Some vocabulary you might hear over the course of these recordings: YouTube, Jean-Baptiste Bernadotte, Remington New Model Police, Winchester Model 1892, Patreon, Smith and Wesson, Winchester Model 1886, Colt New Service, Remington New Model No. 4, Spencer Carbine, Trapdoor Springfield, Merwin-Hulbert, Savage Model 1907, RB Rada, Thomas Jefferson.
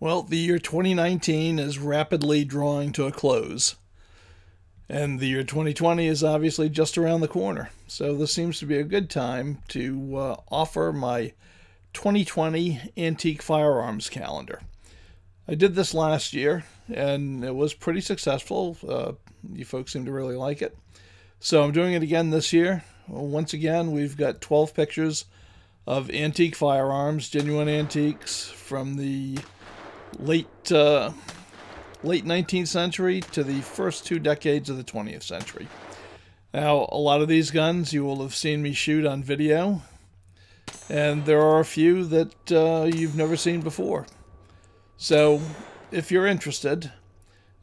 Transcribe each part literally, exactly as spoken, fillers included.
Well, the year twenty nineteen is rapidly drawing to a close. And the year twenty twenty is obviously just around the corner. So this seems to be a good time to uh, offer my twenty twenty Antique Firearms Calendar. I did this last year, and it was pretty successful. Uh, you folks seem to really like it. So I'm doing it again this year. Once again, we've got twelve pictures of antique firearms, genuine antiques from the late uh, late nineteenth century to the first two decades of the twentieth century. Now, a lot of these guns you will have seen me shoot on video, and there are a few that uh, you've never seen before. So, if you're interested,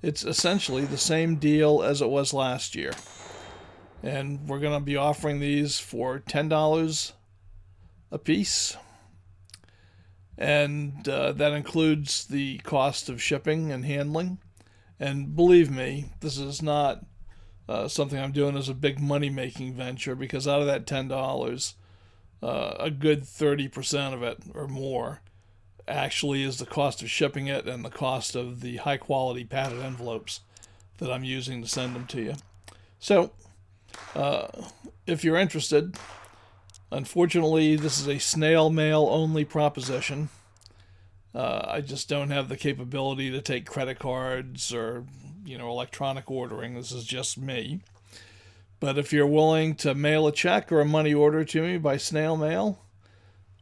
it's essentially the same deal as it was last year. And we're going to be offering these for ten dollars a piece. And uh, that includes the cost of shipping and handling. And believe me, this is not uh, something I'm doing as a big money-making venture, because out of that ten dollars, uh, a good thirty percent of it or more actually is the cost of shipping it and the cost of the high-quality padded envelopes that I'm using to send them to you. So, uh, if you're interested... Unfortunately, this is a snail mail only proposition. Uh, I just don't have the capability to take credit cards or, you know, electronic ordering. This is just me. But if you're willing to mail a check or a money order to me by snail mail,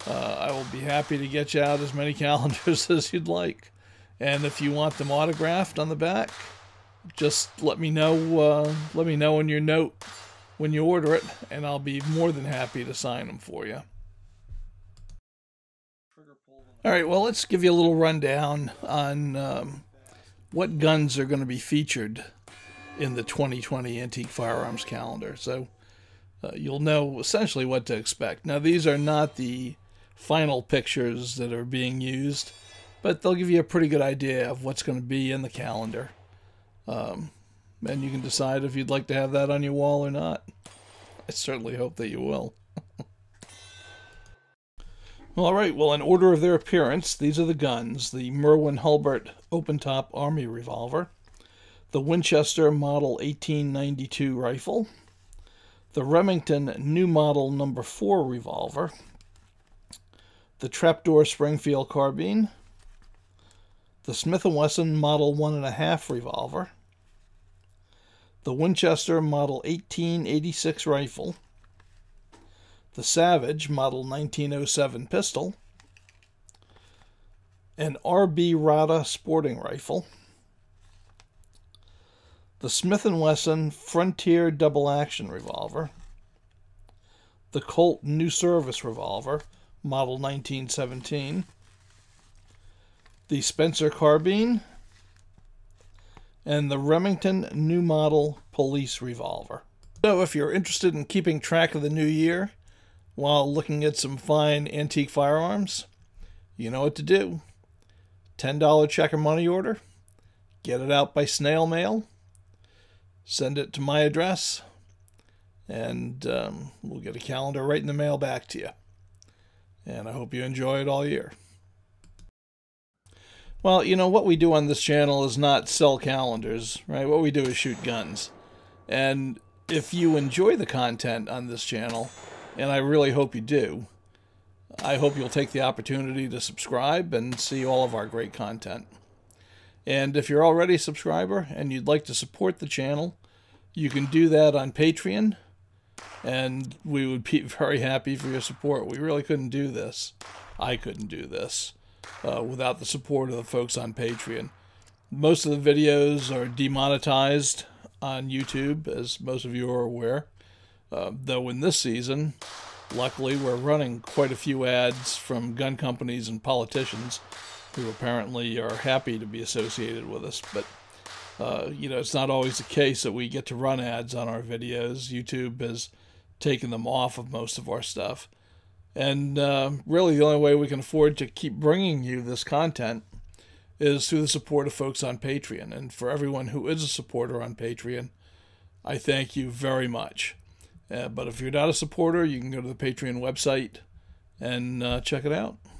uh, I will be happy to get you out as many calendars as you'd like. And if you want them autographed on the back, just let me know. Uh, let me know in your note when you order it, and I'll be more than happy to sign them for you. All right, well, let's give you a little rundown on um, what guns are going to be featured in the twenty twenty Antique Firearms Calendar. So uh, you'll know essentially what to expect. Now, these are not the final pictures that are being used, but they'll give you a pretty good idea of what's going to be in the calendar. Um, And you can decide if you'd like to have that on your wall or not. I certainly hope that you will. All right, well, in order of their appearance, these are the guns. The Merwin-Hulbert open-top Army revolver. The Winchester Model eighteen ninety-two rifle. The Remington New Model number four revolver. The Trapdoor Springfield carbine. The Smith and Wesson Model one and a half revolver. The Winchester Model eighteen eighty-six rifle, the Savage Model nineteen oh seven pistol, an R B Rada sporting rifle, the Smith and Wesson Frontier double action revolver, the Colt New Service revolver, Model nineteen seventeen, the Spencer Carbine, and the Remington New Model Police revolver. So if you're interested in keeping track of the new year while looking at some fine antique firearms, you know what to do. ten dollar check or money order, get it out by snail mail, send it to my address, and um, we'll get a calendar right in the mail back to you. And I hope you enjoy it all year. Well, you know, what we do on this channel is not sell calendars, right? What we do is shoot guns. And if you enjoy the content on this channel, and I really hope you do, I hope you'll take the opportunity to subscribe and see all of our great content. And if you're already a subscriber and you'd like to support the channel, you can do that on Patreon, and we would be very happy for your support. We really couldn't do this. I couldn't do this Uh, without the support of the folks on Patreon. Most of the videos are demonetized on YouTube, as most of you are aware. Uh, though in this season, luckily, we're running quite a few ads from gun companies and politicians who apparently are happy to be associated with us. But, uh, you know, it's not always the case that we get to run ads on our videos. YouTube has taken them off of most of our stuff. And uh, really the only way we can afford to keep bringing you this content is through the support of folks on Patreon. And for everyone who is a supporter on Patreon, I thank you very much. Uh, but if you're not a supporter, you can go to the Patreon website and uh, check it out.